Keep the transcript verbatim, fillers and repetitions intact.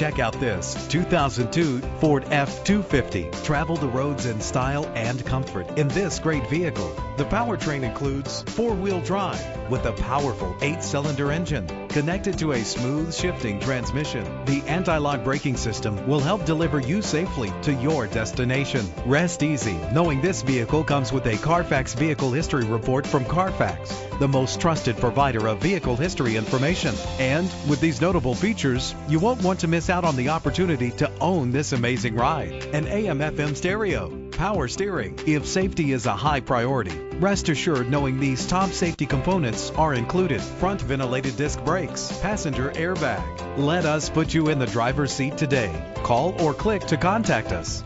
Check out this two thousand two Ford F two fifty. Travel the roads in style and comfort in this great vehicle. The powertrain includes four-wheel drive with a powerful eight-cylinder engine connected to a smooth shifting transmission. The anti-lock braking system will help deliver you safely to your destination. Rest easy knowing this vehicle comes with a Carfax Vehicle History Report from Carfax, the most trusted provider of vehicle history information. And with these notable features, you won't want to miss out on the opportunity to own this amazing ride. An A M F M stereo, power steering. If safety is a high priority, rest assured knowing these top safety components are included. Front ventilated disc brakes, passenger airbag. Let us put you in the driver's seat today. Call or click to contact us.